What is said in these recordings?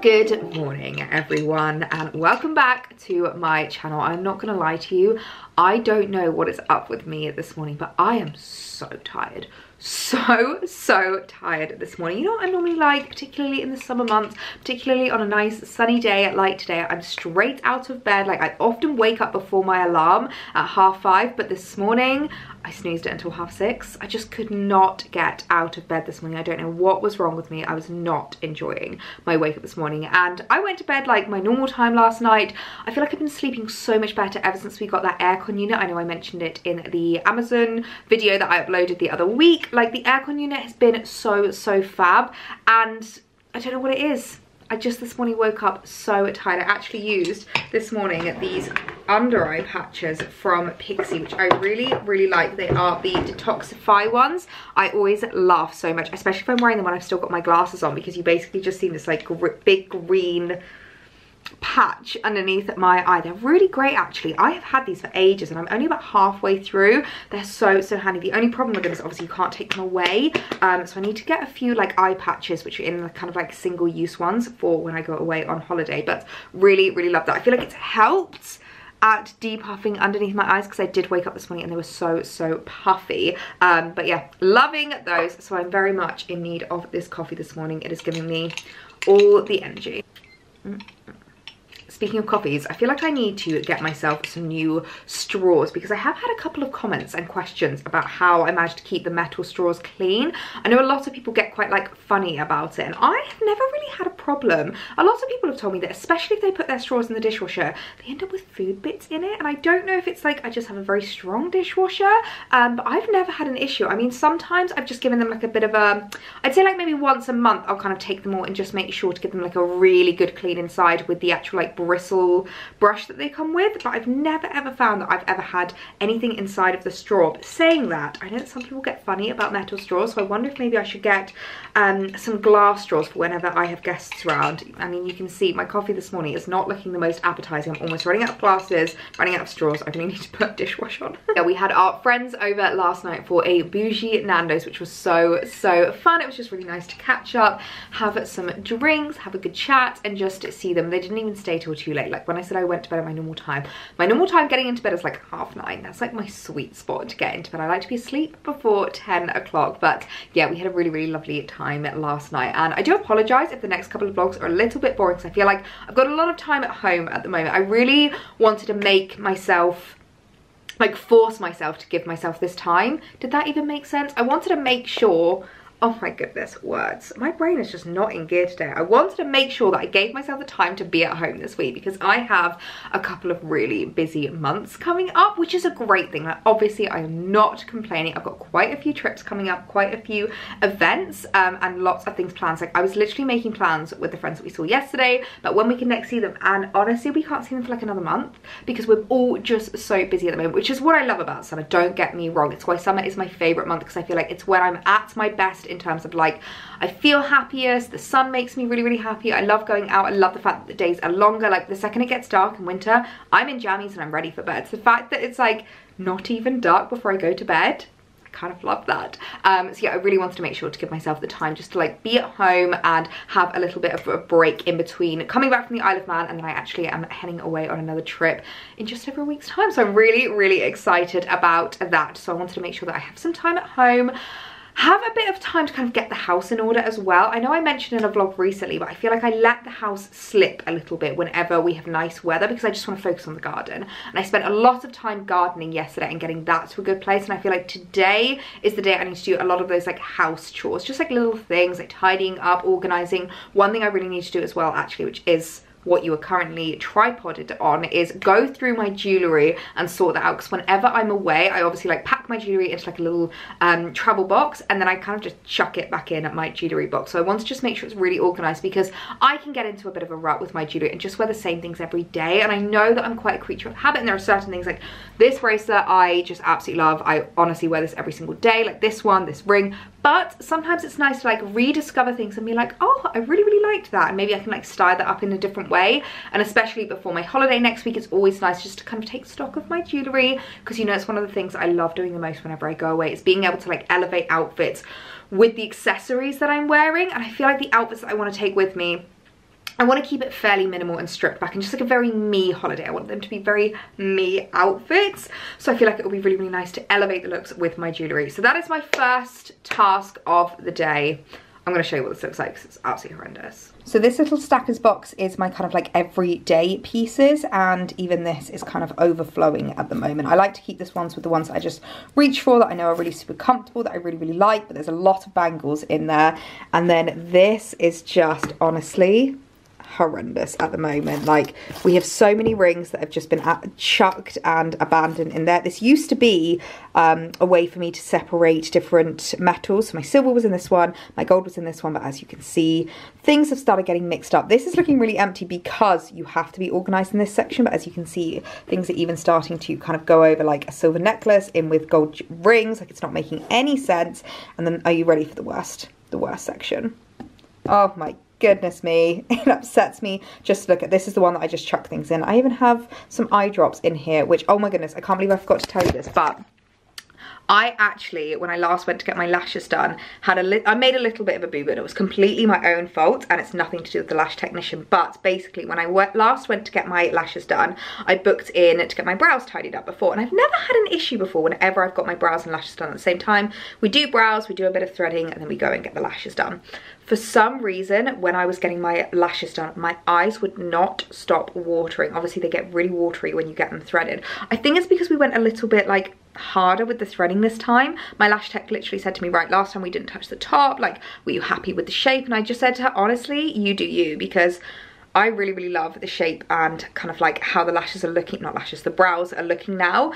Good morning everyone, and welcome back to my channel. I'm not gonna lie to you, I don't know what is up with me this morning, but I am so tired. So tired this morning. You know what I'm normally like, particularly in the summer months, particularly on a nice sunny day like today, I'm straight out of bed. Like, I often wake up before my alarm at 5:30, but this morning I snoozed it until 6:30. I just could not get out of bed this morning. I don't know what was wrong with me. I was not enjoying my wake up this morning, and I went to bed like my normal time last night. I feel like I've been sleeping so much better ever since we got that aircon unit. I know I mentioned it in the Amazon video that I uploaded the other week. Like, the aircon unit has been so fab, and I don't know what it is. I just this morning woke up so tired. I actually used this morning these under eye patches from Pixi, which I really like. They are the detoxify ones. I always laugh so much, especially if I'm wearing them when I've still got my glasses on, because you basically just see this like big green patch underneath my eye. They're really great actually. I have had these for ages and I'm only about halfway through. They're so handy. The only problem with them is obviously you can't take them away, so I need to get a few like eye patches which are in the kind of like single use ones for when I go away on holiday. But really love that. I feel like it's helped at depuffing underneath my eyes, because I did wake up this morning and they were so puffy. But yeah, loving those. So I'm very much in need of this coffee this morning. It is giving me all the energy. Speaking of coffees, I feel like I need to get myself some new straws, because I have had a couple of comments and questions about how I managed to keep the metal straws clean. I know a lot of people get quite like funny about it, and I have never really had a problem. A lot of people have told me that, especially if they put their straws in the dishwasher, they end up with food bits in it, and I don't know if it's like I just have a very strong dishwasher, but I've never had an issue. I mean, sometimes I've just given them like a bit of a, I'd say like maybe once a month I'll kind of take them all and just make sure to give them like a really good clean inside with the actual like bristle brush that they come with, but I've never ever found that I've ever had anything inside of the straw. But saying that, I know that some people get funny about metal straws, so I wonder if maybe I should get some glass straws for whenever I have guests around. I mean, you can see my coffee this morning is not looking the most appetizing. I'm almost running out of glasses, running out of straws. I really need to put dishwash on. Yeah, we had our friends over last night for a bougie Nando's, which was so fun. It was just really nice to catch up, have some drinks, have a good chat, and just see them. They didn't even stay till too late. Like, when I said I went to bed at my normal time getting into bed is like 9:30. That's like my sweet spot to get into bed. I like to be asleep before 10 o'clock. But yeah, we had a really lovely time last night, and I do apologize if the next couple of vlogs are a little bit boring, because I feel like I've got a lot of time at home at the moment. I really wanted to make myself like force myself to give myself this time. Did that even make sense? I wanted to make sure, oh my goodness, words. My brain is just not in gear today. I wanted to make sure that I gave myself the time to be at home this week, because I have a couple of really busy months coming up, which is a great thing. Like, obviously, I am not complaining. I've got quite a few trips coming up, quite a few events, and lots of things planned. Like, I was literally making plans with the friends that we saw yesterday, but when we can next see them, and honestly, we can't see them for like another month, because we're all just so busy at the moment, which is what I love about summer. Don't get me wrong. It's why summer is my favorite month, because I feel like it's when I'm at my best in terms of like, I feel happiest, the sun makes me really happy, I love going out, I love the fact that the days are longer. Like, the second it gets dark in winter, I'm in jammies and I'm ready for bed. So the fact that it's like not even dark before I go to bed, I kind of love that. So yeah, I really wanted to make sure to give myself the time just to like be at home and have a little bit of a break in between coming back from the Isle of Man, and then I actually am heading away on another trip in just over a week's time, so I'm really excited about that. So I wanted to make sure that I have some time at home, have a bit of time to kind of get the house in order as well. I know I mentioned in a vlog recently, but I feel like I let the house slip a little bit whenever we have nice weather, because I just want to focus on the garden. And I spent a lot of time gardening yesterday and getting that to a good place. And I feel like today is the day I need to do a lot of those like house chores, just like little things like tidying up, organizing. One thing I really need to do as well actually, which is what you are currently tripoded on, is go through my jewellery and sort that out, because whenever I'm away I obviously like pack my jewellery into like a little travel box, and then I kind of just chuck it back in at my jewellery box. So I want to just make sure it's really organised, because I can get into a bit of a rut with my jewellery and just wear the same things every day, and I know that I'm quite a creature of habit, and there are certain things like this bracelet I just absolutely love. I honestly wear this every single day, like this one, this ring. But sometimes it's nice to like rediscover things and be like, oh, I really liked that, and maybe I can like style that up in a different way. And especially before my holiday next week, it's always nice just to kind of take stock of my jewellery, because you know it's one of the things I love doing the most whenever I go away, is being able to like elevate outfits with the accessories that I'm wearing. And I feel like the outfits that I want to take with me I want to keep it fairly minimal and stripped back and just like a very me holiday. I want them to be very me outfits. So I feel like it will be really, really nice to elevate the looks with my jewellery. So that is my first task of the day. I'm going to show you what this looks like because it's absolutely horrendous. So this little stacker's box is my kind of like everyday pieces, and even this is kind of overflowing at the moment. I like to keep this ones with the ones that I just reach for, that I know are really super comfortable, that I really, really like, but there's a lot of bangles in there. And then this is just honestly horrendous at the moment. Like, we have so many rings that have just been chucked and abandoned in there. This used to be a way for me to separate different metals. So my silver was in this one, my gold was in this one, but as you can see, things have started getting mixed up. This is looking really empty because you have to be organized in this section, but as you can see, things are even starting to kind of go over, like a silver necklace in with gold rings. Like, it's not making any sense. And then, are you ready for the worst section? Oh my goodness me, it upsets me just to look at. This is the one that I just chuck things in. I even have some eye drops in here, which, oh my goodness, I can't believe I forgot to tell you this, but I actually, when I last went to get my lashes done, I made a little bit of a boo-boo, and it was completely my own fault, and it's nothing to do with the lash technician. But basically, when I last went to get my lashes done, I booked in to get my brows tidied up before, and I've never had an issue before whenever I've got my brows and lashes done at the same time. We do brows, we do a bit of threading, and then we go and get the lashes done. For some reason, when I was getting my lashes done, my eyes would not stop watering. Obviously, they get really watery when you get them threaded. I think it's because we went a little bit like harder with the threading this time. My lash tech literally said to me, right, last time we didn't touch the top, like, were you happy with the shape? And I just said to her, honestly, you do you, because I really, really love the shape and kind of like how the lashes are looking, not lashes, the brows are looking now,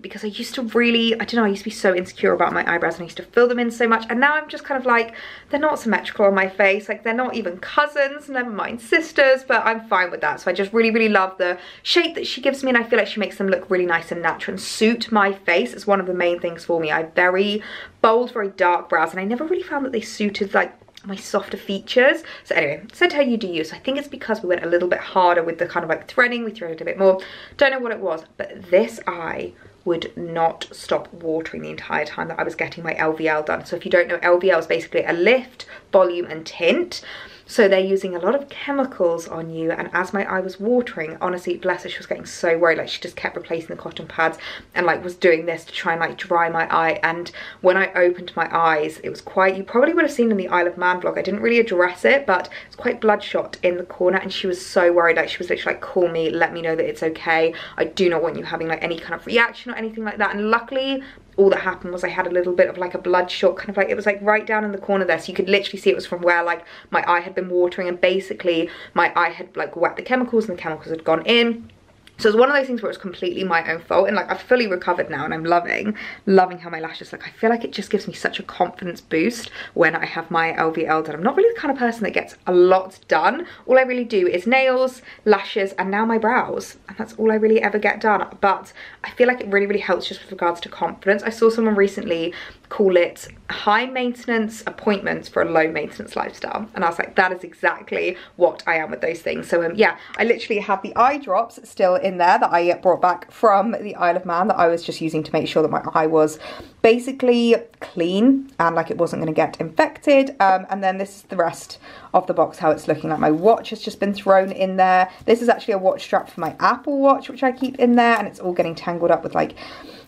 because I used to really, I don't know, I used to be so insecure about my eyebrows, and I used to fill them in so much, and now I'm just kind of like, they're not symmetrical on my face, like they're not even cousins, never mind sisters, but I'm fine with that. So I just really, really love the shape that she gives me, and I feel like she makes them look really nice and natural and suit my face. It's one of the main things for me. I have very bold, very dark brows, and I never really found that they suited like my softer features. So anyway, said how you do you. So I think it's because we went a little bit harder with the kind of like threading, we threaded a bit more, don't know what it was, but this eye would not stop watering the entire time that I was getting my LVL done. So if you don't know, LVL is basically a lift, volume and tint. So they're using a lot of chemicals on you, and as my eye was watering, honestly, bless her, she was getting so worried. Like, she just kept replacing the cotton pads and like was doing this to try and like dry my eye. And when I opened my eyes, it was quite, you probably would have seen in the Isle of Man vlog, I didn't really address it, but it's quite bloodshot in the corner, and she was so worried. Like, she was literally like, call me, let me know that it's okay. I do not want you having like any kind of reaction or anything like that. And luckily, all that happened was I had a little bit of like a bloodshot kind of like, it was like right down in the corner there, so you could literally see it was from where like my eye had been watering, and basically my eye had like wet the chemicals and the chemicals had gone in. So it's one of those things where it's completely my own fault, and like I've fully recovered now, and I'm loving how my lashes look. I feel like it just gives me such a confidence boost when I have my LVL done. I'm not really the kind of person that gets a lot done. All I really do is nails, lashes, and now my brows, and that's all I really ever get done. But I feel like it really, really helps just with regards to confidence. I saw someone recently call it high maintenance appointments for a low maintenance lifestyle, and I was like, that is exactly what I am with those things. So yeah, I literally have the eye drops still in there that I brought back from the Isle of Man that I was just using to make sure that my eye was basically clean and like it wasn't going to get infected. And then this is the rest of the box, how it's looking like. My watch has just been thrown in there. This is actually a watch strap for my Apple Watch, which I keep in there, and it's all getting tangled up with like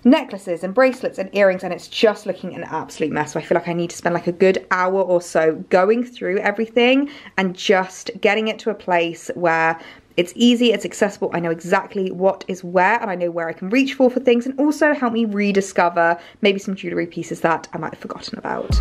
necklaces and bracelets and earrings, and it's just looking an absolute mess. So I feel like I need to spend like a good hour or so going through everything and just getting it to a place where it's easy, it's accessible, I know exactly what is where, and I know where I can reach for things, and also help me rediscover maybe some jewellery pieces that I might have forgotten about.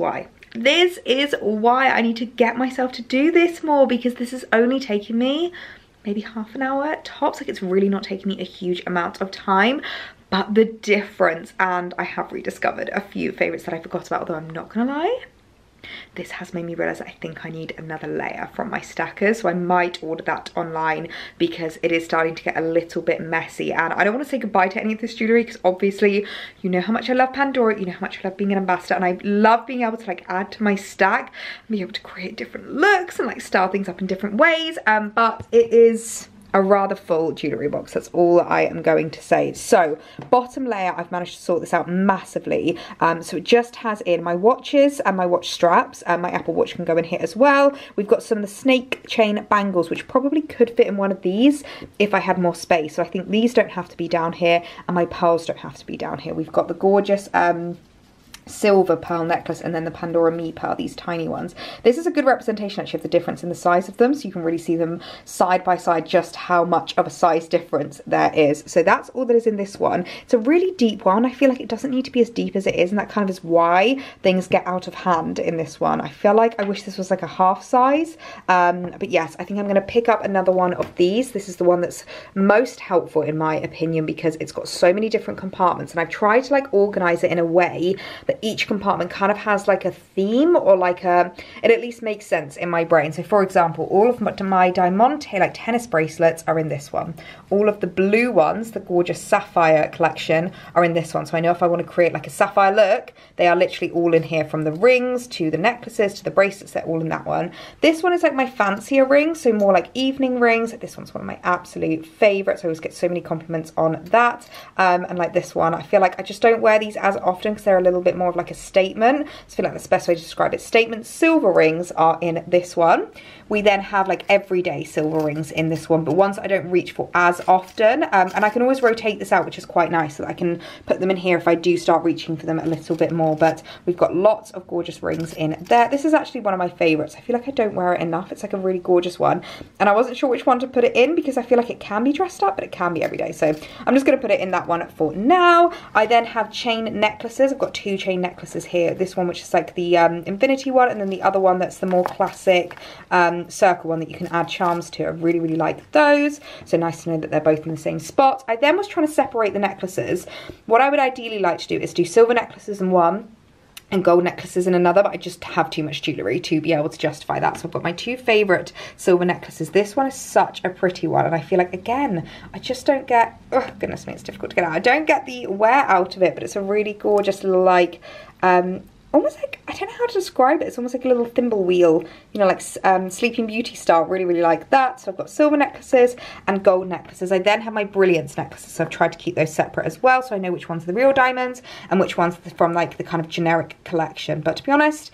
why. This is why I need to get myself to do this more, because this is only taking me maybe half an hour tops. Like, it's really not taking me a huge amount of time, but the difference. And I have rediscovered a few favorites that I forgot about, although I'm not gonna lie, this has made me realize that I think I need another layer from my stackers, so I might order that online because it is starting to get a little bit messy. And I don't want to say goodbye to any of this jewelry, because obviously you know how much I love Pandora, you know how much I love being an ambassador, and I love being able to like add to my stack and be able to create different looks and like style things up in different ways, but it is a rather full jewellery box. That's all I am going to say. So bottom layer, I've managed to sort this out massively. So it just has in my watches and my watch straps, and my Apple Watch can go in here as well. We've got some of the snake chain bangles, which probably could fit in one of these if I had more space. So I think these don't have to be down here, and my pearls don't have to be down here. We've got the gorgeous silver pearl necklace, and then the Pandora Me pearl, these tiny ones. This is a good representation actually of the difference in the size of them, so you can really see them side by side just how much of a size difference there is. So that's all that is in this one. It's a really deep one. I feel like it doesn't need to be as deep as it is, and that kind of is why things get out of hand in this one. I feel like I wish this was like a half size, but yes, I think I'm going to pick up another one of these. This is the one that's most helpful in my opinion, because it's got so many different compartments, and I've tried to like organize it in a way that each compartment kind of has like a theme, or like a, it at least makes sense in my brain. So for example, all of my Diamante like tennis bracelets are in this one. All of the blue ones, the gorgeous sapphire collection, are in this one. So I know if I want to create like a sapphire look, they are literally all in here, from the rings to the necklaces to the bracelets, they're all in that one. This one is like my fancier rings, so more like evening rings. This one's one of my absolute favorites. I always get so many compliments on that. And like this one, I feel like I just don't wear these as often because they're a little bit more of like a statement, so I feel like that's the best way to describe it. Statement silver rings are in this one. We then have like everyday silver rings in this one, but ones that I don't reach for as often, and I can always rotate this out, which is quite nice, so that I can put them in here if I do start reaching for them a little bit more. But we've got lots of gorgeous rings in there. This is actually one of my favorites. I feel like I don't wear it enough. It's like a really gorgeous one, and I wasn't sure which one to put it in because I feel like it can be dressed up, but it can be everyday, so I'm just going to put it in that one for now. I then have chain necklaces. I've got two chain necklaces here, this one which is like the infinity one, and then the other one that's the more classic circle one that you can add charms to. I really really like those, so nice to know that they're both in the same spot. I then was trying to separate the necklaces. What I would ideally like to do is do silver necklaces in one and gold necklaces in another, but I just have too much jewellery to be able to justify that. So I've got my two favourite silver necklaces. This one is such a pretty one, and I feel like, again, I just don't get, oh goodness me, it's difficult to get out. I don't get the wear out of it, but it's a really gorgeous little like, almost like, I don't know how to describe it, it's almost like a little thimble wheel, you know, like Sleeping Beauty style. Really really like that. So I've got silver necklaces and gold necklaces. I then have my brilliance necklaces, so I've tried to keep those separate as well, so I know which ones are the real diamonds and which ones are from like the kind of generic collection. But to be honest,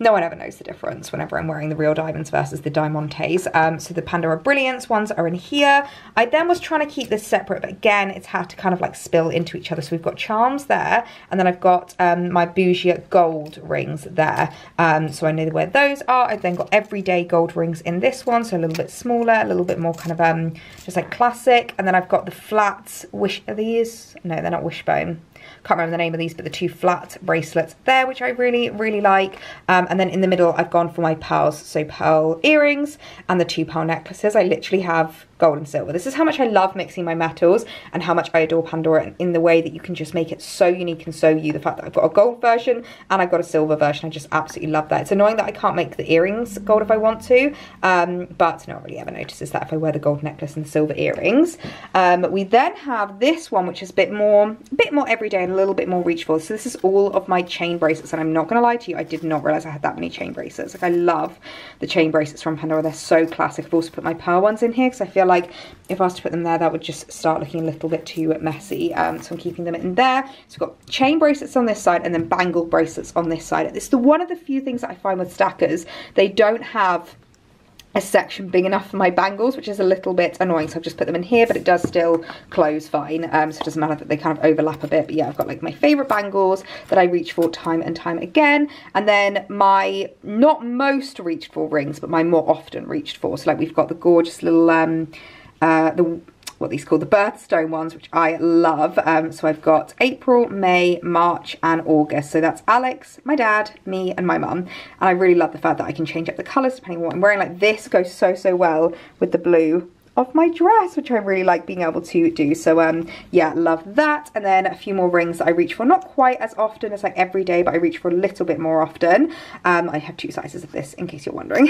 no one ever knows the difference whenever I'm wearing the real diamonds versus the Diamantes. So the Pandora Brilliance ones are in here. I then was trying to keep this separate, but again, it's had to kind of like spill into each other. So we've got charms there, and then I've got my bougie gold rings there. So I know where those are. I've then got everyday gold rings in this one, so a little bit smaller, a little bit more kind of just like classic. And then I've got the flats, wish, are these? No, they're not wishbone. Can't remember the name of these, but the two flat bracelets there, which I really really like. And then in the middle I've gone for my pearls, so pearl earrings and the two pearl necklaces. I literally have gold and silver. This is how much I love mixing my metals and how much I adore Pandora in the way that you can just make it so unique and so you. The fact that I've got a gold version and I've got a silver version, I just absolutely love that. It's annoying that I can't make the earrings gold if I want to, but no one really ever notices that if I wear the gold necklace and the silver earrings. We then have this one, which is a bit more everyday and a little bit more reachable. So this is all of my chain bracelets, and I'm not gonna lie to you, I did not realize I had that many chain bracelets. Like, I love the chain bracelets from Pandora, they're so classic. I've also put my pearl ones in here because I feel like if I was to put them there, that would just start looking a little bit too messy, so I'm keeping them in there. So we've got chain bracelets on this side and then bangle bracelets on this side. It's the one of the few things that I find with stackers, they don't have a section big enough for my bangles, which is a little bit annoying, so I've just put them in here, but it does still close fine, so it doesn't matter that they kind of overlap a bit. But yeah, I've got like my favorite bangles that I reach for time and time again, and then my not most reached for rings, but my more often reached for. So like we've got the gorgeous little the what these call the birthstone ones, which I love. So I've got April, May, March and August. So that's Alex, my dad, me and my mum. And I really love the fact that I can change up the colours depending on what I'm wearing. Like this goes so, so well with the blue of my dress, which I really like being able to do. So yeah, love that. And then a few more rings that I reach for, not quite as often as like every day, but I reach for a little bit more often. I have two sizes of this in case you're wondering.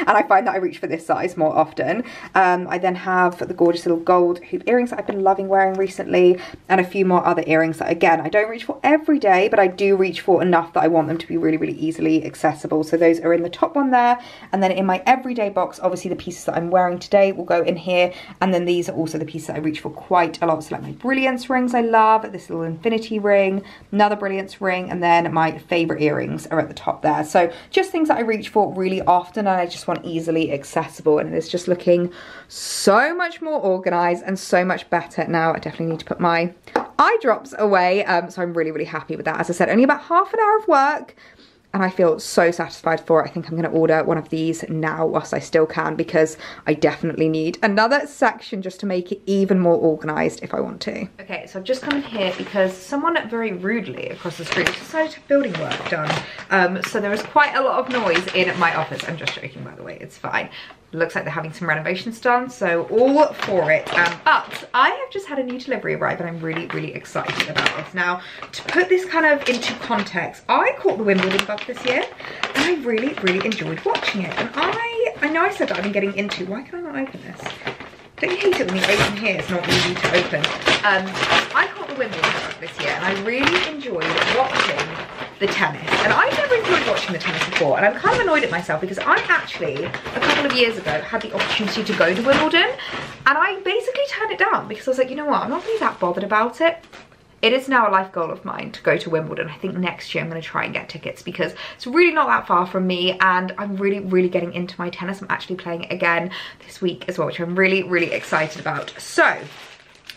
And I find that I reach for this size more often. I then have the gorgeous little gold hoop earrings that I've been loving wearing recently, and a few more other earrings that again I don't reach for every day, but I do reach for enough that I want them to be really, really easily accessible. So those are in the top one there. And then in my everyday box, obviously the pieces that I'm wearing today will go in here, and then these are also the pieces that I reach for quite a lot. So like my brilliance rings, I love this little infinity ring, another brilliance ring, and then my favorite earrings are at the top there. So just things that I reach for really often and I just want easily accessible, and it's just looking so much more organized and so much better now. I definitely need to put my eye drops away, so I'm really, really happy with that. As I said, only about half an hour of work and I feel so satisfied for it. I think I'm going to order one of these now whilst I still can, because I definitely need another section just to make it even more organised if I want to. Okay, so I've just come in here because someone very rudely across the street decided to have building work done. So there was quite a lot of noise in my office. I'm just joking, by the way, it's fine. Looks like they're having some renovations done, so all for it. But I have just had a new delivery arrive and I'm really, really excited about this. Now, to put this kind of into context, I caught the Wimbledon bug this year and I really, really enjoyed watching it. And I know I said that I've been getting into, why can I not open this? Don't you hate it when you open here? It's not easy to open. I caught the Wimbledon bug this year and I really enjoyed watching the tennis, and I've never enjoyed watching the tennis before, and I'm kind of annoyed at myself because I actually a couple of years ago had the opportunity to go to Wimbledon and I basically turned it down because I was like, you know what, I'm not really that bothered about it. It is now a life goal of mine to go to Wimbledon. I think next year I'm going to try and get tickets because it's really not that far from me and I'm really, really getting into my tennis. I'm actually playing it again this week as well, which I'm really, really excited about. So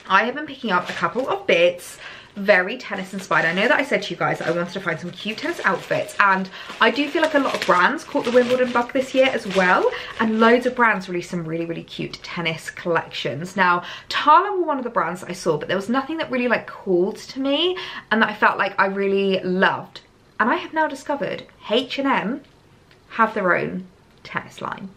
I have been picking up a couple of bits very tennis inspired. I know that I said to you guys that I wanted to find some cute tennis outfits, and I do feel like a lot of brands caught the Wimbledon bug this year as well, and loads of brands released some really, really cute tennis collections. Now, Tala were one of the brands that I saw, but there was nothing that really like called to me and that I felt like I really loved. And I have now discovered H&M have their own tennis line.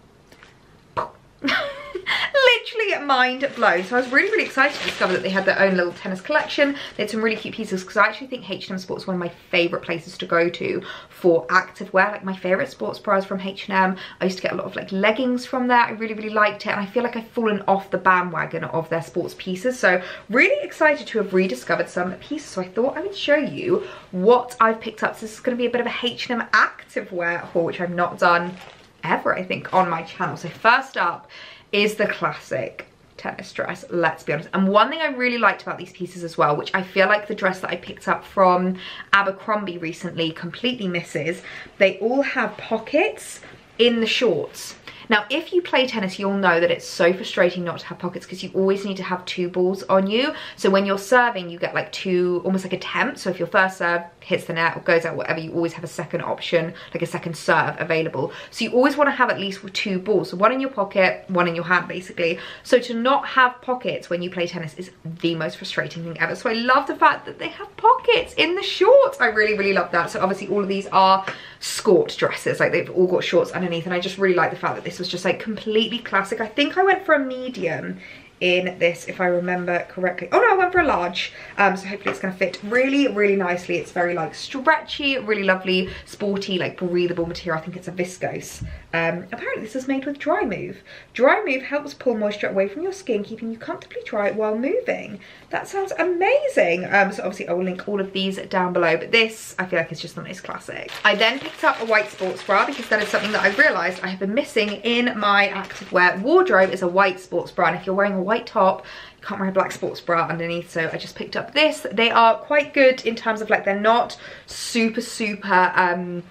Literally mind blown. So I was really, really excited to discover that they had their own little tennis collection. They had some really cute pieces because I actually think H&M Sports is one of my favourite places to go to for active wear. Like my favourite sports bras from H&M. I used to get a lot of like leggings from there. I really, really liked it, and I feel like I've fallen off the bandwagon of their sports pieces. So really excited to have rediscovered some pieces. So I thought I would show you what I've picked up. So this is going to be a bit of a H&M active wear haul, which I've not done ever, I think, on my channel. So first up is the classic tennis dress, let's be honest. And one thing I really liked about these pieces as well, which I feel like the dress that I picked up from Abercrombie recently completely misses, they all have pockets in the shorts. Now, if you play tennis, you'll know that it's so frustrating not to have pockets because you always need to have two balls on you. So when you're serving, you get like two, almost like attempts. So if your first serve hits the net or goes out, whatever, you always have a second option, like a second serve available. So you always want to have at least two balls. So one in your pocket, one in your hand, basically. So to not have pockets when you play tennis is the most frustrating thing ever. So I love the fact that they have pockets in the shorts. I really, really love that. So obviously all of these are skort dresses. Like they've all got shorts underneath. And I just really like the fact that this was just like completely classic. I think I went for a medium in this, if I remember correctly. Oh no, I went for a large. So hopefully it's gonna fit really, really nicely. It's very like stretchy, really lovely, sporty, like breathable material. I think it's a viscose. Apparently this is made with Dry Move. Dry Move helps pull moisture away from your skin, keeping you comfortably dry while moving. That sounds amazing. So obviously I will link all of these down below, but this I feel like is just the most classic. I then picked up a white sports bra because that is something that I realized I have been missing in my activewear wardrobe is a white sports bra. And if you're wearing a white top, you can't wear a black sports bra underneath, so I just picked up this. They are quite good in terms of like they're not super super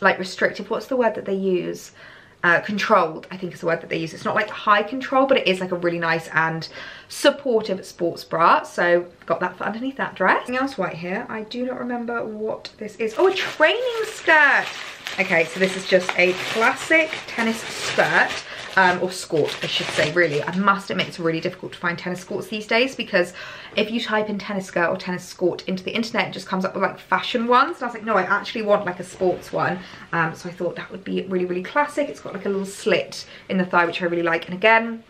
like restrictive, what's the word that they use, controlled I think is the word that they use. It's not like high control, but it is like a really nice and supportive sports bra, so got that for underneath that dress. Anything else white here? I do not remember what this is. Oh, a training skirt. Okay, so this is just a classic tennis skirt. or skort, I should say, really. I must admit it's really difficult to find tennis skorts these days, because if you type in tennis skirt or tennis skort into the internet, it just comes up with like fashion ones. And I was like, no, I actually want like a sports one. So I thought that would be really, really classic. It's got like a little slit in the thigh, which I really like. And again,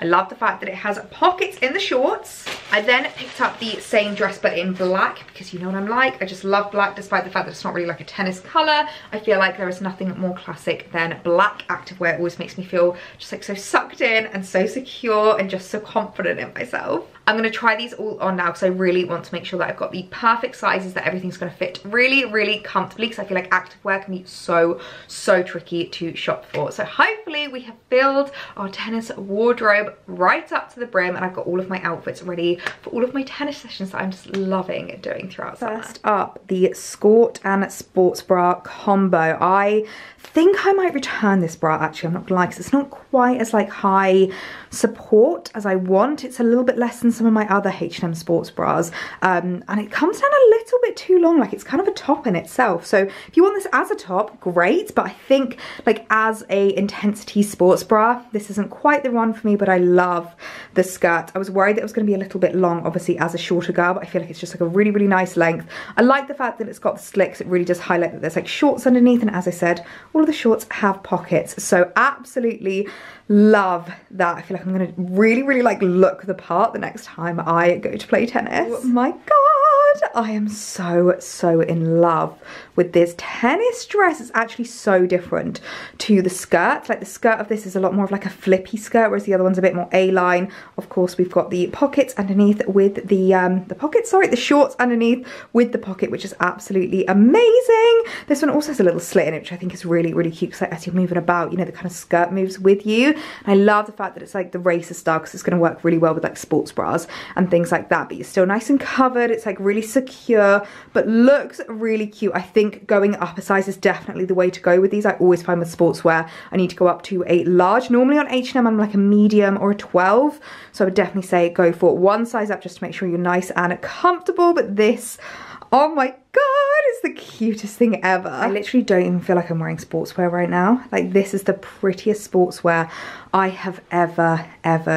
I love the fact that it has pockets in the shorts. I then picked up the same dress but in black, because you know what I'm like. I just love black, despite the fact that it's not really like a tennis colour. I feel like there is nothing more classic than black activewear. It always makes me feel just like so sucked in and so secure and just so confident in myself. I'm going to try these all on now because I really want to make sure that I've got the perfect sizes, that everything's going to fit really, really comfortably, because I feel like activewear can be so, so tricky to shop for. So hopefully we have filled our tennis wardrobe right up to the brim, and I've got all of my outfits ready for all of my tennis sessions that I'm just loving doing throughout summer. First up, the skort and sports bra combo. I think I might return this bra, actually, I'm not gonna lie, because it's not quite as like high support as I want. It's a little bit less than some of my other H&M sports bras, and it comes down a little bit too long. Like, it's kind of a top in itself, so if you want this as a top, great, but I think like as a intensity sports bra, this isn't quite the one for me. But I love the skirt. I was worried that it was going to be a little bit long, obviously, as a shorter girl, but I feel like it's just like a really, really nice length. I like the fact that it's got the slits. It really does highlight that there's like shorts underneath, and as I said, all of the shorts have pockets, so absolutely love that. I feel like I'm going to really, really like look the part the next time I go to play tennis. Oh my god, I am so, so in love with this tennis dress. It's actually so different to the skirt. Like, the skirt of this is a lot more of like a flippy skirt, whereas the other one's a bit more A-line. Of course, we've got the pockets underneath with the shorts underneath with the pocket, which is absolutely amazing. This one also has a little slit in it, which I think is really, really cute, because like, as you're moving about, you know, the kind of skirt moves with you. And I love the fact that it's like the racer style, because it's going to work really well with like sports bras and things like that, but you're still nice and covered. It's like really secure, but looks really cute. I think going up a size is definitely the way to go with these. I always find with sportswear, I need to go up to a large. Normally on H&M, I'm like a medium or a 12. So I would definitely say go for one size up just to make sure you're nice and comfortable. But this, oh my god, it's the cutest thing ever. I literally don't even feel like I'm wearing sportswear right now. Like, this is the prettiest sportswear I have ever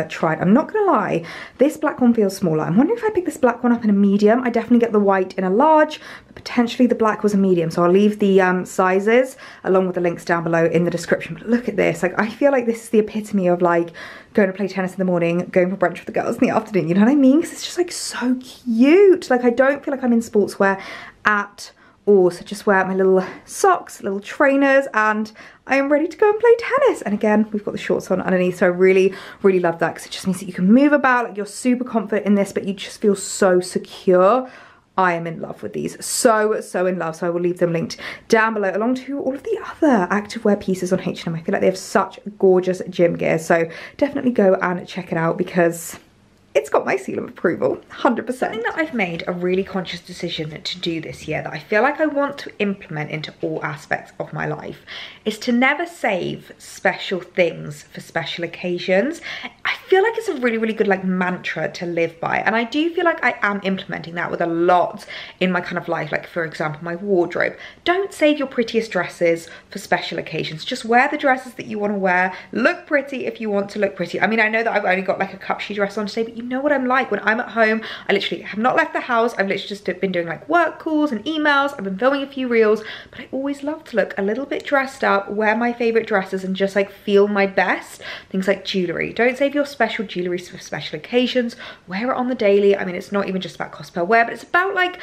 tried. I'm not gonna lie, this black one feels smaller. I'm wondering if I pick this black one up in a medium. I definitely get the white in a large, but potentially the black was a medium. So I'll leave the sizes along with the links down below in the description. But look at this. Like, I feel like this is the epitome of like going to play tennis in the morning, going for brunch with the girls in the afternoon. You know what I mean? Because it's just like so cute. Like, I don't feel like I'm in sportswear at all. So just wear my little socks, little trainers, and I am ready to go and play tennis. And again, we've got the shorts on underneath, so I really, really love that, because it just means that you can move about. Like, you're super confident in this, but you just feel so secure. I am in love with these, so, so in love. So I will leave them linked down below, along to all of the other activewear pieces on H&M. I feel like they have such gorgeous gym gear, so definitely go and check it out, because it's got my seal of approval, 100%. Something that I've made a really conscious decision to do this year, that I feel like I want to implement into all aspects of my life, is to never save special things for special occasions. I feel like it's a really, really good like mantra to live by. And I do feel like I am implementing that with a lot in my kind of life. Like, for example, my wardrobe. Don't save your prettiest dresses for special occasions. Just wear the dresses that you want to wear. Look pretty if you want to look pretty. I mean, I know that I've only got like a cup shoe dress on today, but you know what I'm like. When I'm at home, I literally have not left the house. I've literally just been doing like work calls and emails. I've been filming a few reels, but I always love to look a little bit dressed up, wear my favorite dresses, and just like feel my best. Things like jewelry. Don't save your special jewelry for special occasions. Wear it on the daily. I mean, it's not even just about cost per wear, but it's about like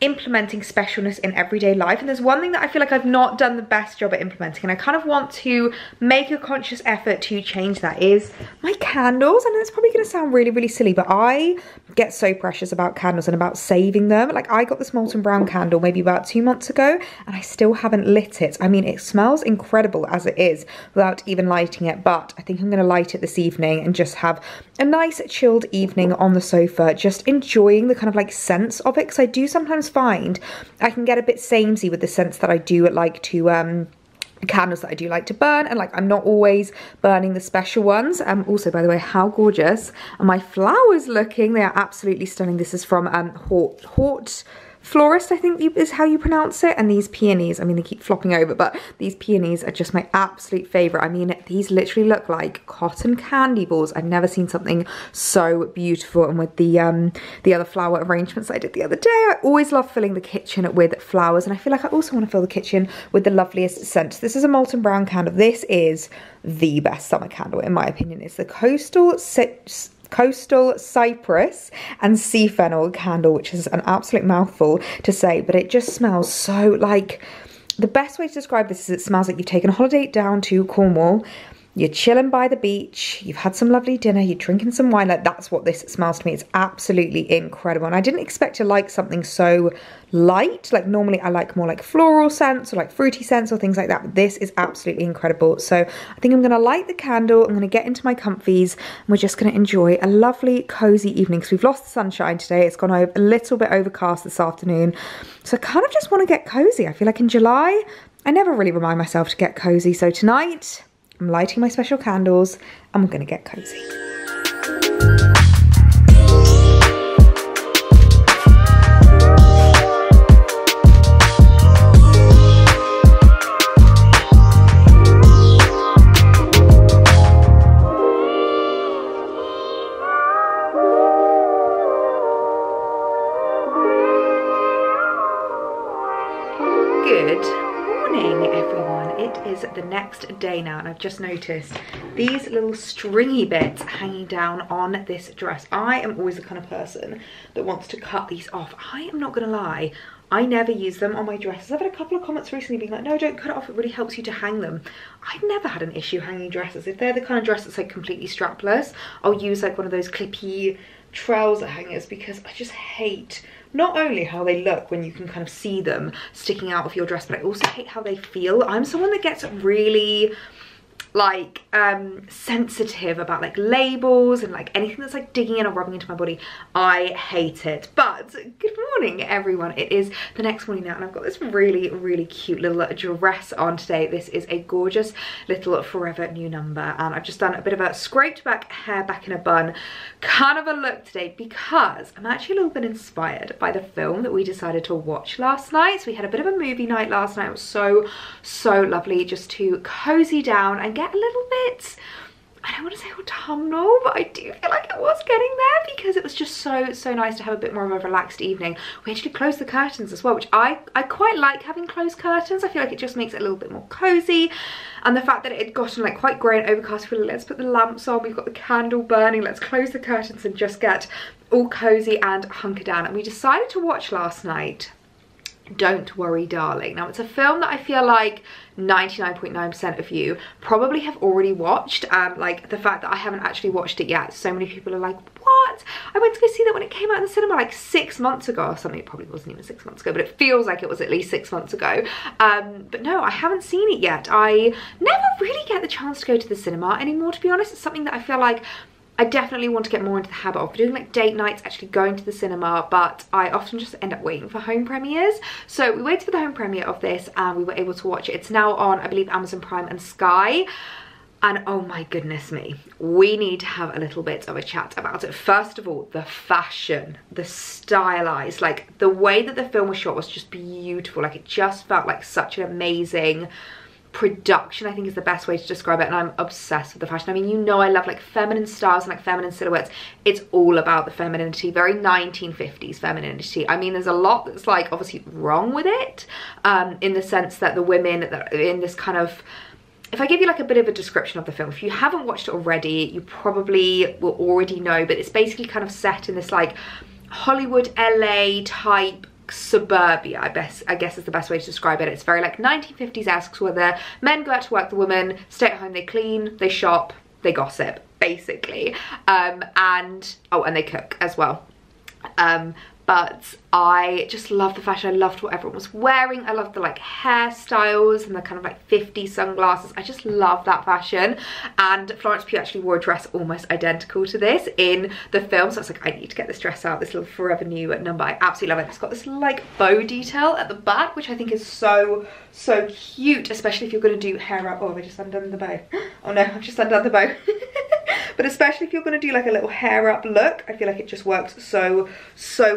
implementing specialness in everyday life. And there's one thing that I feel like I've not done the best job at implementing, and I kind of want to make a conscious effort to change that, is my candles. I know it's probably going to sound really, really silly, but I get so precious about candles and about saving them. Like, I got this Molton Brown candle maybe about 2 months ago, and I still haven't lit it. I mean, it smells incredible as it is without even lighting it, but I think I'm going to light it this evening and just have a nice chilled evening on the sofa, just enjoying the kind of like sense of it, because I do sometimes find I can get a bit samey with the sense that I do like to candles that I do like to burn, and like I'm not always burning the special ones. Also, by the way, how gorgeous are my flowers looking? They are absolutely stunning. This is from Hort florist, I think is how you pronounce it. And these peonies, I mean, they keep flopping over, but these peonies are just my absolute favorite. I mean, these literally look like cotton candy balls. I've never seen something so beautiful. And with the other flower arrangements I did the other day, I always love filling the kitchen with flowers. And I feel like I also want to fill the kitchen with the loveliest scent. This is a Molton Brown candle. This is the best summer candle, in my opinion. It's the Coastal Cypress and Sea Fennel candle, which is an absolute mouthful to say, but it just smells so like, the best way to describe this is it smells like you've taken a holiday down to Cornwall, you're chilling by the beach, you've had some lovely dinner, you're drinking some wine. Like, that's what this smells to me. It's absolutely incredible. And I didn't expect to like something so light. Like, normally I like more like floral scents or like fruity scents or things like that. But this is absolutely incredible. So I think I'm going to light the candle. I'm going to get into my comfies. And we're just going to enjoy a lovely, cozy evening. Because we've lost the sunshine today. It's gone a little bit overcast this afternoon. So I kind of just want to get cozy. I feel like in July, I never really remind myself to get cozy. So tonight, I'm lighting my special candles and we're gonna get cozy. The next day now, and I've just noticed these little stringy bits hanging down on this dress. I am always the kind of person that wants to cut these off. I am not gonna lie, I never use them on my dresses. I've had a couple of comments recently being like, no, don't cut it off, it really helps you to hang them. I've never had an issue hanging dresses. If they're the kind of dress that's like completely strapless, I'll use like one of those clippy trouser hangers, because I just hate not only how they look when you can kind of see them sticking out of your dress, but I also hate how they feel. I'm someone that gets really like sensitive about like labels and like anything that's like digging in or rubbing into my body. I hate it. But good morning everyone, it is the next morning now, and I've got this really cute little dress on today. This is a gorgeous little Forever New number, and I've just done a bit of a scraped back hair back in a bun kind of a look today, because I'm actually a little bit inspired by the film that we decided to watch last night. So we had a bit of a movie night last night. It was so lovely just to cozy down and get a little bit, I don't want to say autumnal, but I do feel like it was getting there, because it was just so nice to have a bit more of a relaxed evening. We actually closed the curtains as well, which I quite like having closed curtains. I feel like it just makes it a little bit more cozy. And the fact that it had gotten like quite grey and overcast, we let's put the lamps on, we've got the candle burning, let's close the curtains and just get all cozy and hunker down. And we decided to watch last night Don't Worry Darling. Now, it's a film that I feel like 99.9% of you probably have already watched. Like, the fact that I haven't actually watched it yet, so many people are like, what? I went to go see that when it came out in the cinema like 6 months ago or something. It probably wasn't even 6 months ago, but it feels like it was at least 6 months ago. But no, I haven't seen it yet. I never really get the chance to go to the cinema anymore, to be honest. It's something that I feel like I definitely want to get more into the habit of doing, like date nights, actually going to the cinema, but I often just end up waiting for home premieres. So we waited for the home premiere of this and we were able to watch it. It's now on, I believe, Amazon Prime and Sky. And oh my goodness me, we need to have a little bit of a chat about it. First of all, the fashion, the stylized, like the way that the film was shot was just beautiful. Like, it just felt like such an amazing production, I think, is the best way to describe it. And I'm obsessed with the fashion. I mean, you know, I love like feminine styles and like feminine silhouettes. It's all about the femininity, very 1950s femininity. I mean, there's a lot that's like obviously wrong with it, in the sense that the women that are in this kind of, if I give you like a bit of a description of the film, if you haven't watched it already, you probably will already know, but it's basically kind of set in this like Hollywood LA type suburbia, I guess is the best way to describe it. It's very like 1950s-esque, where the men go out to work, the women stay at home, they clean, they shop, they gossip, basically. And they cook as well. But I just love the fashion. I loved what everyone was wearing. I loved the like hairstyles and the kind of like 50s sunglasses. I just love that fashion. And Florence Pugh actually wore a dress almost identical to this in the film. So I was like, I need to get this dress out, this little Forever New number. I absolutely love it. It's got this like bow detail at the back, which I think is so cute, especially if you're gonna do hair up. Oh, I've just undone the bow. Oh no, I've just undone the bow. but especially if you're going to do like a little hair up look, I feel like it just works so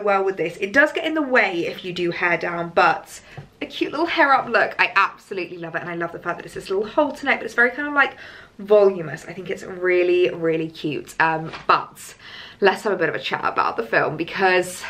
well with this. It does get in the way if you do hair down, but a cute little hair up look, I absolutely love it. And I love the fact that it's this little halter neck, but it's very kind of like voluminous. I think it's really cute. But let's have a bit of a chat about the film, because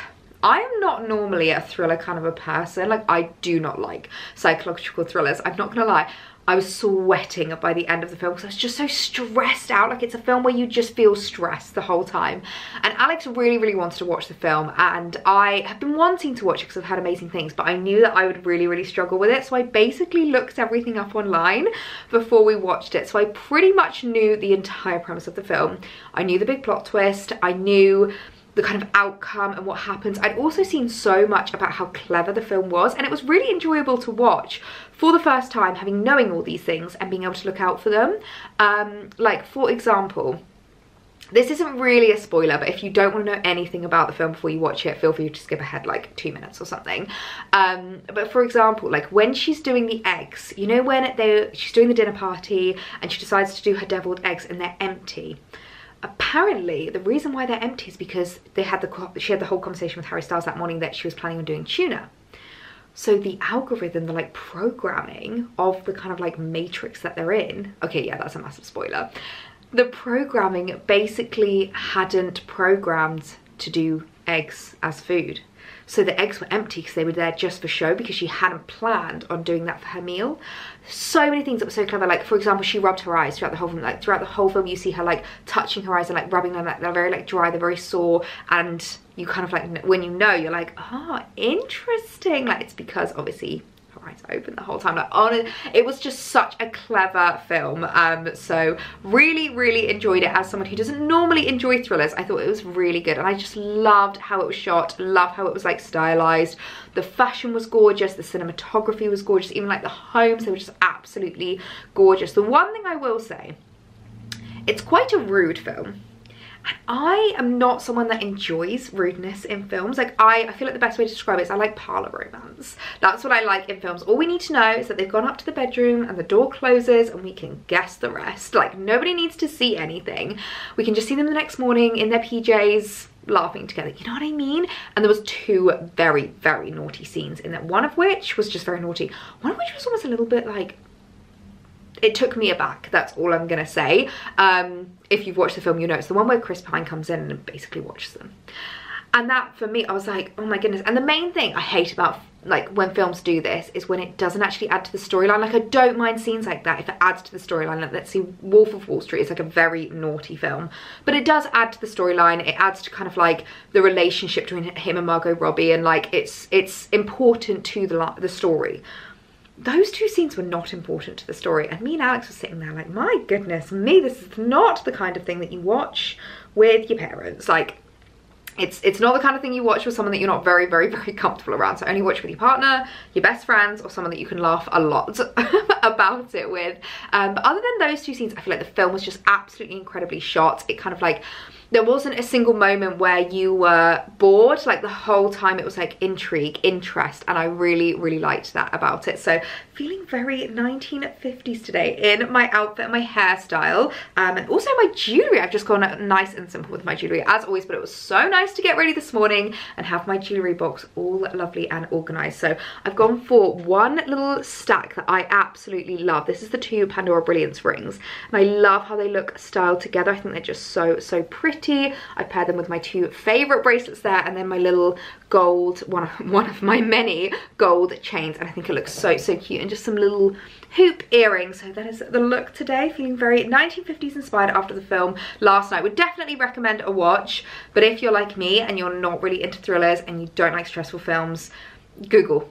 I am not normally a thriller kind of a person. Like, I do not like psychological thrillers. I'm not gonna lie, I was sweating by the end of the film because I was just so stressed out. Like, it's a film where you just feel stressed the whole time. And Alex really wanted to watch the film, and I have been wanting to watch it because I've had amazing things, but I knew that I would really struggle with it. So I basically looked everything up online before we watched it. So I pretty much knew the entire premise of the film. I knew the big plot twist. I knew the kind of outcome and what happens. I'd also seen so much about how clever the film was, and it was really enjoyable to watch for the first time, having knowing all these things and being able to look out for them. Like, for example, this isn't really a spoiler, but if you don't want to know anything about the film before you watch it, feel free to skip ahead like 2 minutes or something. But for example, like when she's doing the eggs, you know, when she's doing the dinner party and she decides to do her deviled eggs and they're empty. Apparently, the reason why they're empty is because they had she had the whole conversation with Harry Styles that morning that she was planning on doing tuna. So the algorithm, the like programming of the kind of like matrix that they're in, okay, yeah, that's a massive spoiler. The programming basically hadn't programmed to do eggs as food. So the eggs were empty because they were there just for show, because she hadn't planned on doing that for her meal. So many things that were so clever. Like, for example, she rubbed her eyes throughout the whole film. Like, throughout the whole film, you see her like touching her eyes and like rubbing them. Like, they're very like dry, they're very sore, and you kind of like, when you know, you're like, ah, oh, interesting. Like, it's because obviously her eyes are open the whole time. Like, honestly, it was just such a clever film. So really enjoyed it. As someone who doesn't normally enjoy thrillers, I thought it was really good, and I just loved how it was shot, loved how it was like stylized. The fashion was gorgeous, the cinematography was gorgeous, even like the homes, they were just absolutely gorgeous. The one thing I will say, it's quite a rude film. And I am not someone that enjoys rudeness in films. Like, I feel like the best way to describe it is I like parlour romance. That's what I like in films. All we need to know is that they've gone up to the bedroom and the door closes and we can guess the rest. Like, nobody needs to see anything. We can just see them the next morning in their PJs laughing together. You know what I mean? And there was two very naughty scenes in that. One of which was just very naughty. One of which was almost a little bit like, it took me aback, that's all I'm gonna say. If you've watched the film, you know it's the one where Chris Pine comes in and basically watches them. And that, for me, I was like, oh my goodness. And the main thing I hate about like when films do this is when it doesn't actually add to the storyline. Like, I don't mind scenes like that if it adds to the storyline. Like, let's see, Wolf of Wall Street is like a very naughty film, but it does add to the storyline. It adds to kind of like the relationship between him and Margot Robbie, and like it's important to the story. Those two scenes were not important to the story, and me and Alex were sitting there like, my goodness me, this is not the kind of thing that you watch with your parents. Like, it's not the kind of thing you watch with someone that you're not very comfortable around. So only watch with your partner, your best friends, or someone that you can laugh a lot about it with. But other than those two scenes, I feel like the film was just absolutely incredibly shot. It kind of like, there wasn't a single moment where you were bored. Like, the whole time it was like intrigue, interest, and I really liked that about it. So, feeling very 1950s today in my outfit, my hairstyle, and also my jewellery. I've just gone nice and simple with my jewellery as always, but it was so nice to get ready this morning and have my jewellery box all lovely and organised. So I've gone for one little stack that I absolutely love. This is the two Pandora Brilliance rings, and I love how they look styled together. I think they're just so pretty. I paired them with my two favourite bracelets there, and then my little gold, one of my many gold chains, and I think it looks so cute, and just some little hoop earrings. So that is the look today, feeling very 1950s inspired after the film last night. Would definitely recommend a watch, but if you're like me and you're not really into thrillers and you don't like stressful films, Google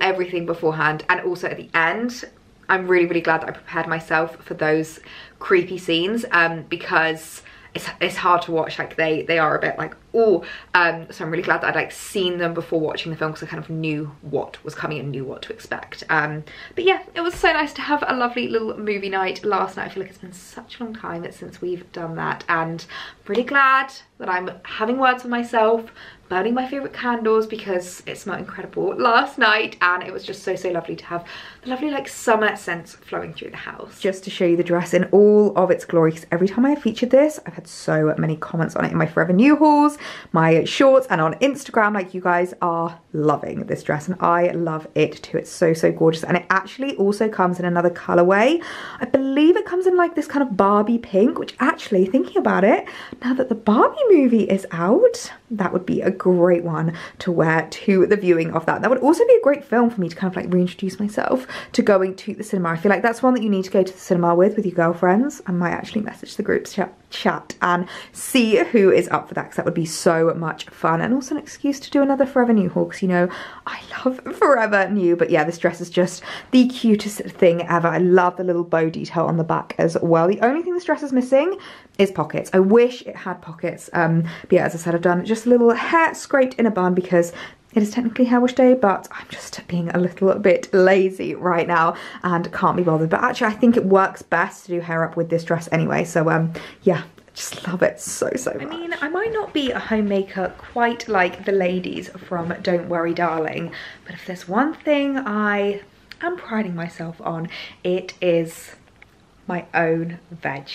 everything beforehand. And also at the end, I'm really glad that I prepared myself for those creepy scenes, because it's hard to watch. Like, they are a bit like, oh, so I'm really glad that I'd like seen them before watching the film, because I kind of knew what was coming and knew what to expect. But yeah, it was so nice to have a lovely little movie night last night. I feel like it's been such a long time since we've done that, and I'm really glad that I'm having words with myself, burning my favorite candles because it smelled incredible last night, and it was just so, so lovely to have the lovely like summer scents flowing through the house. Just to show you the dress in all of its glory, because every time I have featured this, I've had so many comments on it in my Forever New hauls, my shorts, and on Instagram. Like, you guys are loving this dress and I love it too. It's so, so gorgeous. And it actually also comes in another colorway. I believe it comes in like this kind of Barbie pink, which actually, thinking about it, now that the Barbie movie is out, that would be a great one to wear to the viewing of that. That would also be a great film for me to kind of like reintroduce myself to going to the cinema. I feel like that's one that you need to go to the cinema with your girlfriends. I might actually message the group chat and see who is up for that, because that would be so much fun, and also an excuse to do another Forever New haul, because you know I love Forever New. But yeah, this dress is just the cutest thing ever. I love the little bow detail on the back as well. The only thing this dress is missing is pockets. I wish it had pockets, but yeah, as I said, I've done just a little hair scraped in a bun because it is technically hair wash day, but I'm just being a little bit lazy right now and can't be bothered. But actually, I think it works best to do hair up with this dress anyway. So yeah, I just love it so, so much. I mean, I might not be a homemaker quite like the ladies from Don't Worry Darling, but if there's one thing I am priding myself on, it is my own veg.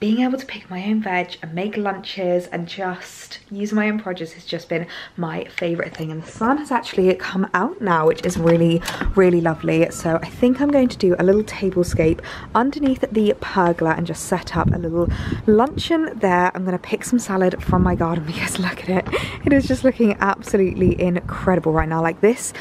Being able to pick my own veg and make lunches and just use my own produce has just been my favourite thing. And the sun has actually come out now, which is really, really lovely. So I think I'm going to do a little tablescape underneath the pergola and just set up a little luncheon there. I'm going to pick some salad from my garden because look at it. It is just looking absolutely incredible right now. Like this.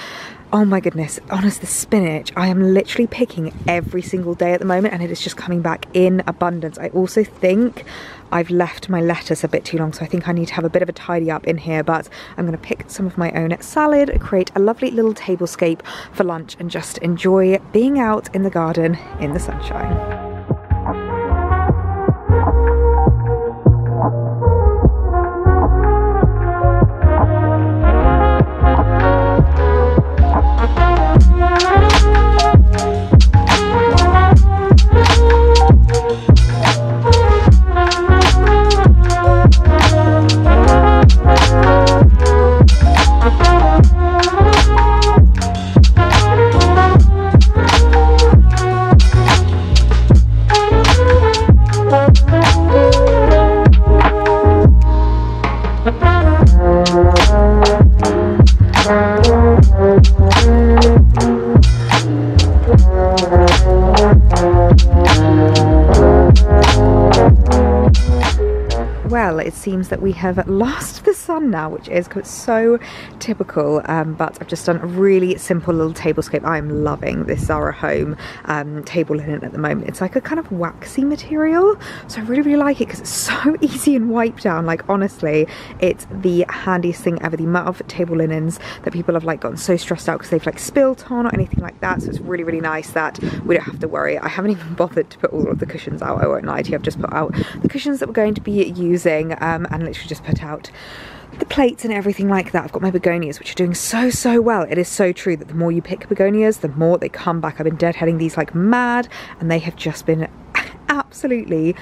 Oh my goodness, honest, the spinach, I am literally picking every single day at the moment, and it is just coming back in abundance. I also think I've left my lettuce a bit too long, so I think I need to have a bit of a tidy up in here, but I'm going to pick some of my own salad, create a lovely little tablescape for lunch, and just enjoy being out in the garden in the sunshine. Seems that we have lost the sun now, which is so typical, but I've just done a really simple little tablescape. I'm loving this Zara Home table linen at the moment. It's like a kind of waxy material, so I really, really like it because it's so easy and wipe down. Like, honestly, it's the handiest thing ever. The amount of table linens that people have like gotten so stressed out because they've like spilt on or anything like that, so it's really, really nice that we don't have to worry. I haven't even bothered to put all of the cushions out, I won't lie to you. I've just put out the cushions that we're going to be using, and literally just put out the plates and everything like that. I've got my begonias, which are doing so, so well. It is so true that the more you pick begonias, the more they come back. I've been deadheading these like mad, and they have just been absolutely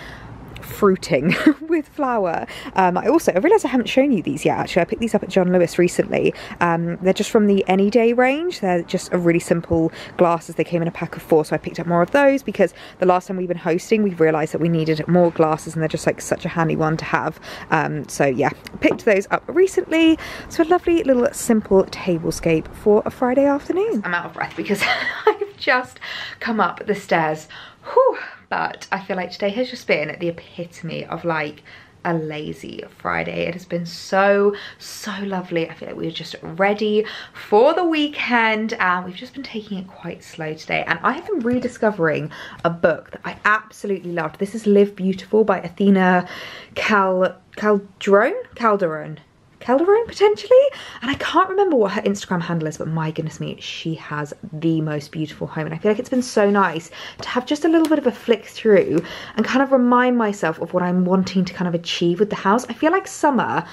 fruiting with flower. I realized I haven't shown you these yet. Actually, I picked these up at John Lewis recently. They're just from the Any Day range. They're just a really simple glasses. They came in a pack of 4, so I picked up more of those because the last time we've been hosting, we've realized that we needed more glasses, and they're just like such a handy one to have. So yeah, picked those up recently. So a lovely little simple tablescape for a Friday afternoon. I'm out of breath because I've just come up the stairs. Whew. But I feel like today has just been the epitome of like a lazy Friday. It has been so, so lovely. I feel like we're just ready for the weekend, and we've just been taking it quite slow today. And I have been rediscovering a book that I absolutely loved. This is Live Beautiful by Athena Calderon potentially, and I can't remember what her Instagram handle is, but my goodness me, she has the most beautiful home. And I feel like it's been so nice to have just a little bit of a flick through and kind of remind myself of what I'm wanting to kind of achieve with the house. I feel like summer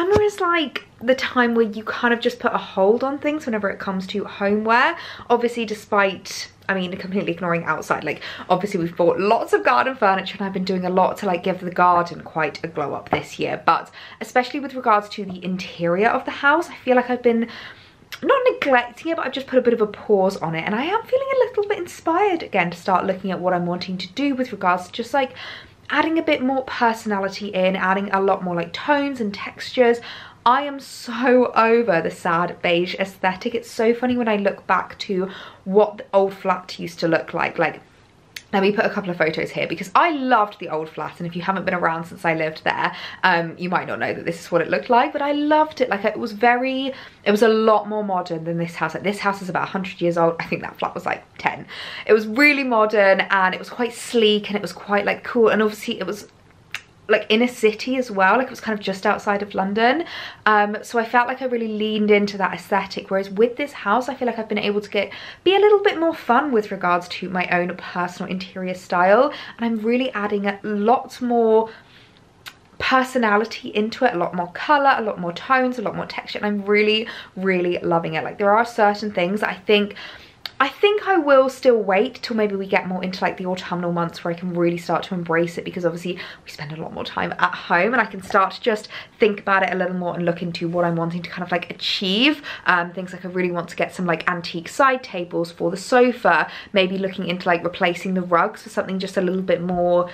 is like the time where you kind of just put a hold on things whenever it comes to homeware. Obviously, despite I mean, completely ignoring outside, like obviously we've bought lots of garden furniture and I've been doing a lot to like give the garden quite a glow up this year, but especially with regards to the interior of the house, I feel like I've been not neglecting it, but I've just put a bit of a pause on it, and I am feeling a little bit inspired again to start looking at what I'm wanting to do with regards to just like adding a bit more personality in, adding a lot more like tones and textures. I am so over the sad beige aesthetic. It's so funny when I look back to what the old flat used to look like. Like, let me put a couple of photos here because I loved the old flat, and if you haven't been around since I lived there, you might not know that this is what it looked like, but I loved it. Like, it was a lot more modern than this house. Like, this house is about 100 years old. I think that flat was like 10. It was really modern, and it was quite sleek, and it was quite like cool, and obviously it was like in a city as well, like it was kind of just outside of London, so I felt like I really leaned into that aesthetic, whereas with this house I feel like I've been able to be a little bit more fun with regards to my own personal interior style, and I'm really adding a lot more personality into it, a lot more color, a lot more tones, a lot more texture, and I'm really loving it. Like, there are certain things that I think I will still wait till maybe we get more into like the autumnal months where I can really start to embrace it, because obviously we spend a lot more time at home and I can start to just think about it a little more and look into what I'm wanting to kind of like achieve. Things like I really want to get some like antique side tables for the sofa, maybe looking into like replacing the rugs for something just a little bit more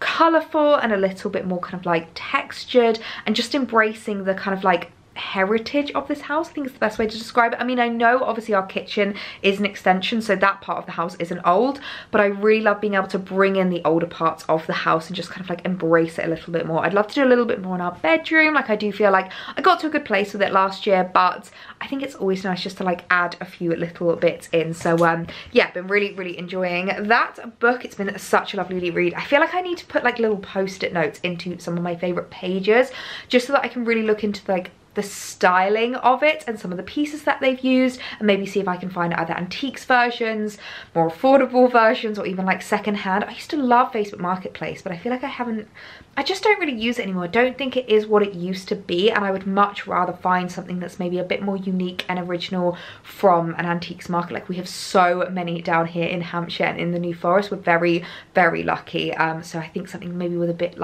colourful and a little bit more kind of like textured, and just embracing the kind of like heritage of this house, I think is the best way to describe it. I mean, I know obviously our kitchen is an extension, so that part of the house isn't old, but I really love being able to bring in the older parts of the house and just kind of like embrace it a little bit more. I'd love to do a little bit more in our bedroom. Like, I do feel like I got to a good place with it last year, but I think it's always nice just to like add a few little bits in. So yeah, I've been really enjoying that book. It's been such a lovely read. I feel like I need to put like little post-it notes into some of my favorite pages just so that I can really look into like the styling of it and some of the pieces that they've used, and maybe see if I can find either antiques versions, more affordable versions, or even like secondhand. I used to love Facebook Marketplace, but I feel like I just don't really use it anymore. I don't think it is what it used to be, and I would much rather find something that's maybe a bit more unique and original from an antiques market. Like, we have so many down here in Hampshire and in the New Forest. We're very lucky, so I think something maybe with a bit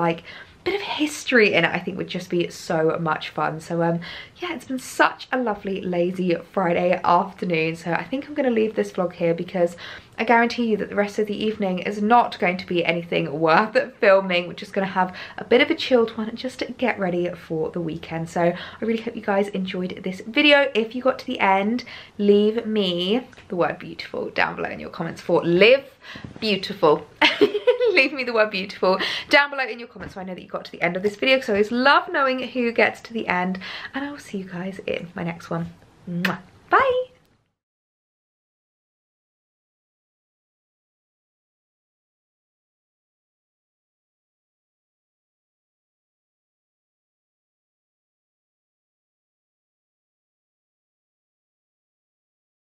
of history in it, I think would just be so much fun. So yeah, it's been such a lovely lazy Friday afternoon, so I think I'm gonna leave this vlog here because I guarantee you that the rest of the evening is not going to be anything worth filming. We're just gonna have a bit of a chilled one and just get ready for the weekend. So I really hope you guys enjoyed this video. If you got to the end, leave me the word beautiful down below in your comments for live beautiful. Leave me the word beautiful down below in your comments so I know that you got to the end of this video, because I always love knowing who gets to the end, and I will see you guys in my next one. Mwah.